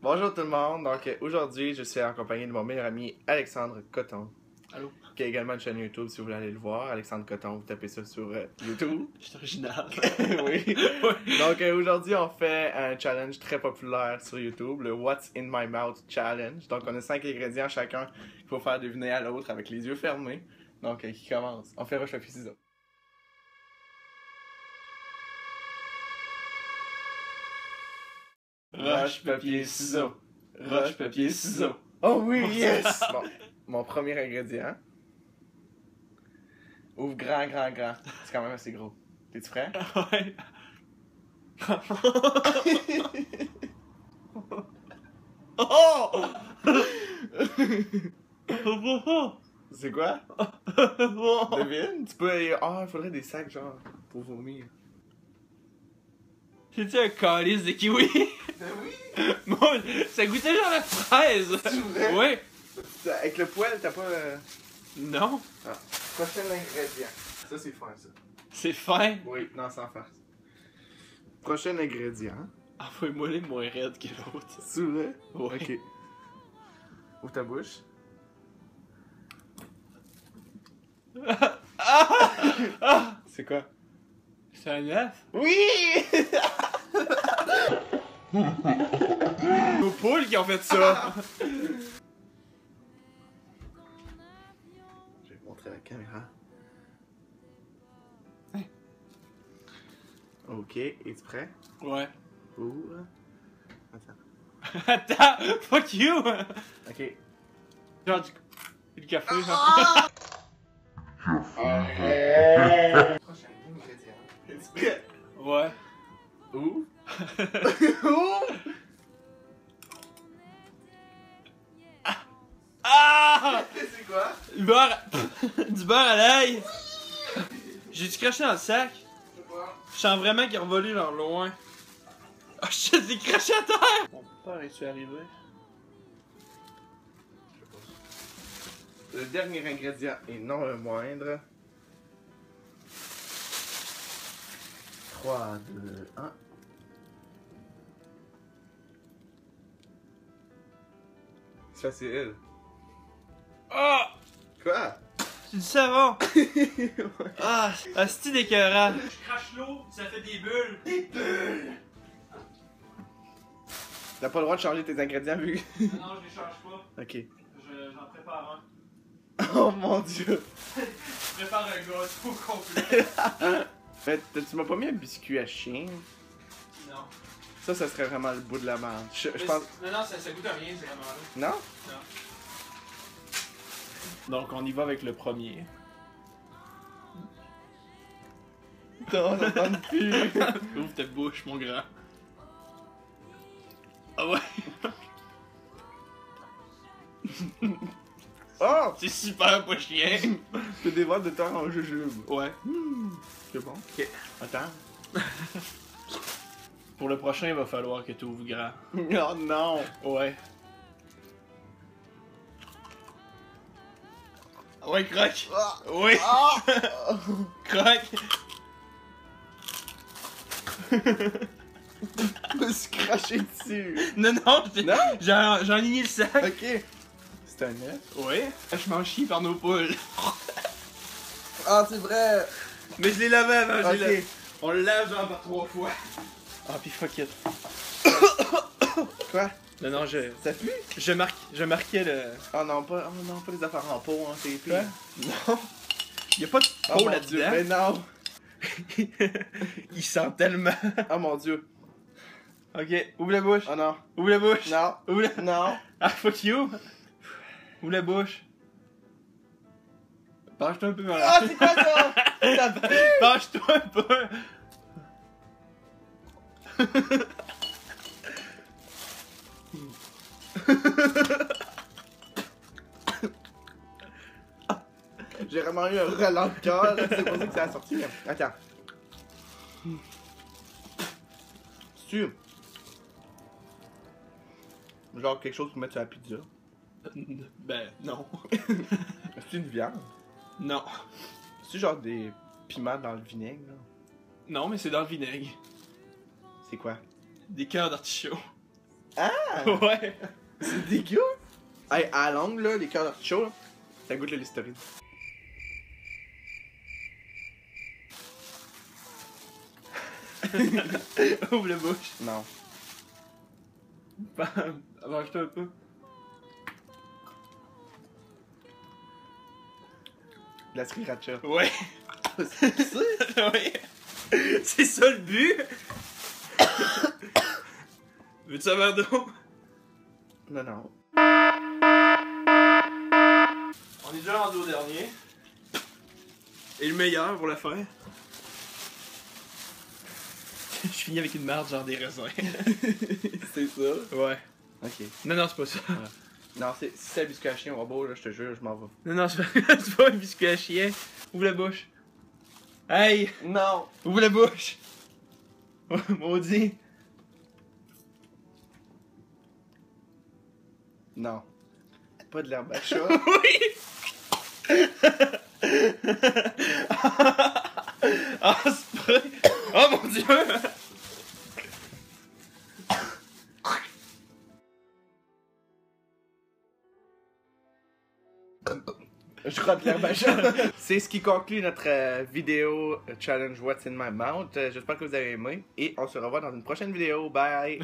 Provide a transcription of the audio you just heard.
Bonjour tout le monde, donc aujourd'hui je suis accompagné de mon meilleur ami Alexandre Cotton. Allô? Qui a également une chaîne YouTube si vous voulez aller le voir, Alexandre Cotton, vous tapez ça sur YouTube. Je suis original. Oui. Donc aujourd'hui on fait un challenge très populaire sur YouTube, le What's in my mouth challenge. Donc on a 5 ingrédients chacun qu'il faut faire deviner à l'autre avec les yeux fermés. Donc qui commence? On fait roche papier ciseaux. Roche, papier, ciseaux. Roche, papier, ciseaux. Oh oui, yes! Bon, mon premier ingrédient. Ouvre grand, grand, grand. C'est quand même assez gros. T'es-tu prêt? Ouais. Oh! C'est quoi? Devine? Tu peux aller... Ah, il faudrait des sacs, genre, pour vomir. C'était un calice de kiwi? Ben oui! Bon, ça goûtait genre la fraise! C'est vrai? Ouais! Avec le poil, t'as pas... Non! Ah. Prochain ingrédient. Ça, c'est fin, ça. C'est fin? Oui, non, sans farce. Prochain ingrédient. Ah, faut émouler moins raide que l'autre. C'est vrai? Ouais. Ok. Ouvre ta bouche. Ah! Ah! Ah! C'est quoi? C'est un œuf? Oui! C'est nos poules qui ont fait ça! Je vais montrer la caméra. Hein? Ok, es-tu prêt? Ouais. Ouh. Attends. Attends! Fuck you! Ok. Genre du café, genre. Prochain ingrédient. Es-tu prêt? Ouais. Ouh! Ouh! Ah! Ah! C'est quoi? Du beurre, du beurre à l'œil! Oui! J'ai-tu craché dans le sac? Je sais pas. Je sens vraiment qu'il a revolé genre loin. Ah, oh, je l'ai craché à terre! Mon père est-tu arrivé? Je sais pas. Le dernier ingrédient et non le moindre. 3, 2, 1. C'est facile. Ah! Oh! Quoi? C'est du savon! Ouais. Ah! Asti d'écœurant! Je crache l'eau, ça fait des bulles! Des bulles! T'as pas le droit de changer tes ingrédients vu? Non, non, je les change pas. Ok. J'en prépare un. Oh mon dieu! Je prépare un gâteau complet. Mais tu m'as pas mis un biscuit à chien? Non. Ça serait vraiment le bout de la merde. Je pense... Non, non, ça goûte à rien, c'est vraiment là. Non? Non. Donc, on y va avec le premier. Non, on n'entend plus. Ouvre ta bouche, mon grand. Ah ouais! Oh! C'est super pas chien! Je te dévoile de temps en jujube. Ouais. Mmh. C'est bon. Ok. Attends. Pour le prochain, il va falloir que tu ouvres grand. Oh non! Ouais. Ouais, croque! Oh. Oui! Oh. Croque! Je me suis craché dessus! Non, non! J'ai enligné le sac! Ok! C'est un œuf? Oui! Je m'en chie par nos poules! Ah, c'est vrai! Mais je l'ai lavé avant, je l'ai lavé! On le lave genre par 3 fois! Ah oh, pis fuck it. Quoi? Non, non, je... Ça pue? Je marquais le... oh, non, pas les affaires en peau, hein, c'est épais. Non. Y'a pas de peau oh, là-dedans. Mais non. Il sent tellement. Oh mon dieu. Ok, ouvre la bouche. Oh non. Ouvre la bouche. Non. Ouvre la... Non. Ah, fuck you. Ouvre la bouche. Penche-toi un peu, malade. Ah, c'est quoi ça? Ça pue! Penche-toi un peu. J'ai vraiment eu un relent de cœur, c'est pour ça que ça a sorti. Attends. Tu. Genre quelque chose pour mettre sur la pizza? Ben non. C'est une viande? Non. C'est genre des piments dans le vinaigre? Là? Non, mais c'est dans le vinaigre. C'est quoi? Des cœurs d'artichaut. Ah! Ouais! C'est dégueu! Hey, à l'angle, là, les cœurs d'artichaut, là, ça goûte le Listerine. Ouvre la bouche. Non. Bam! Mange-toi un peu. La Sriracha. Ouais! C'est ça? Ouais! C'est ça le but? Veux-tu un verre d'eau? Non, non. On est déjà rendu au dernier. Et le meilleur pour la fin. Je finis avec une merde, genre des raisins. C'est ça? Ouais. Ok. Non, non, c'est pas ça. Ouais. Non, c'est ça, le biscuit à chien, robot, là, je te jure, je m'en vais. Non, non, c'est pas un biscuit à chien. Ouvre la bouche. Hey! Non! Ouvre la bouche! Maudit! Non. Pas de l'herbe à chat. Oui! Ah, c'est pas... Oh mon Dieu! Je crois que l'herbe à chat. C'est ce qui conclut notre vidéo challenge What's in my mouth. J'espère que vous avez aimé et on se revoit dans une prochaine vidéo. Bye!